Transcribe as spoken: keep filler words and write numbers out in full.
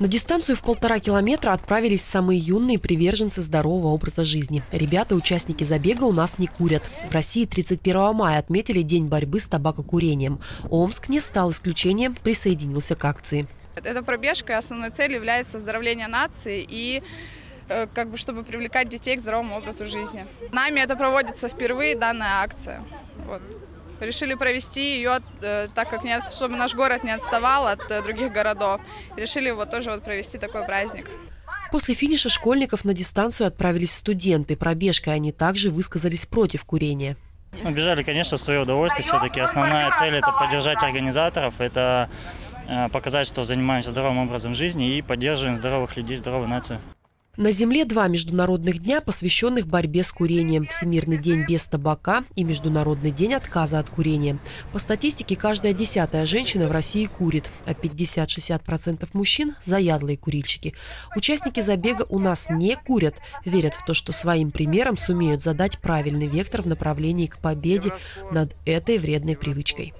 На дистанцию в полтора километра отправились самые юные приверженцы здорового образа жизни. Ребята, участники забега «У нас не курят». В России тридцать первого мая отметили День борьбы с табакокурением. Омск не стал исключением, присоединился к акции. Эта пробежка, основной целью является оздоровление нации и как бы, чтобы привлекать детей к здоровому образу жизни. Нами это проводится впервые, данная акция. Вот. Решили провести ее, так как не, чтобы наш город не отставал от других городов. Решили вот тоже вот провести такой праздник. После финиша школьников на дистанцию отправились студенты. Пробежкой они также высказались против курения. Мы бежали, конечно, в свое удовольствие. Все-таки основная цель – это поддержать организаторов, это показать, что занимаемся здоровым образом жизни и поддерживаем здоровых людей, здоровую нацию. На земле два международных дня, посвященных борьбе с курением. Всемирный день без табака и Международный день отказа от курения. По статистике, каждая десятая женщина в России курит, а пятьдесят-шестьдесят процентов мужчин – заядлые курильщики. Участники забега «У нас не курят» верят в то, что своим примером сумеют задать правильный вектор в направлении к победе над этой вредной привычкой.